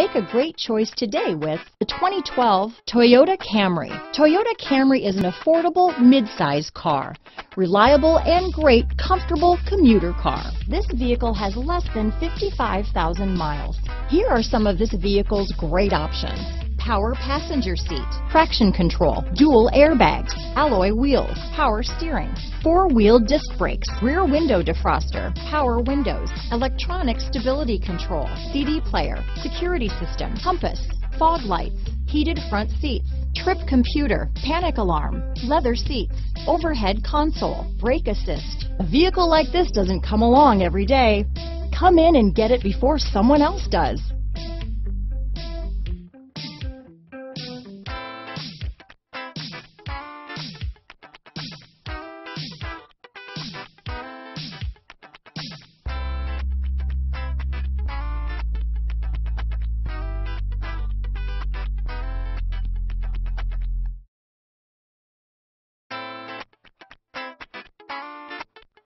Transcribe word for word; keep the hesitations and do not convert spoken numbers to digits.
Make a great choice today with the twenty twelve Toyota Camry. Toyota Camry is an affordable mid-size car, reliable and great comfortable commuter car. This vehicle has less than fifty-five thousand miles. Here are some of this vehicle's great options: power passenger seat, traction control, dual airbags, alloy wheels, power steering, four-wheel disc brakes, rear window defroster, power windows, electronic stability control, C D player, security system, compass, fog lights, heated front seats, trip computer, panic alarm, leather seats, overhead console, brake assist. A vehicle like this doesn't come along every day. Come in and get it before someone else does.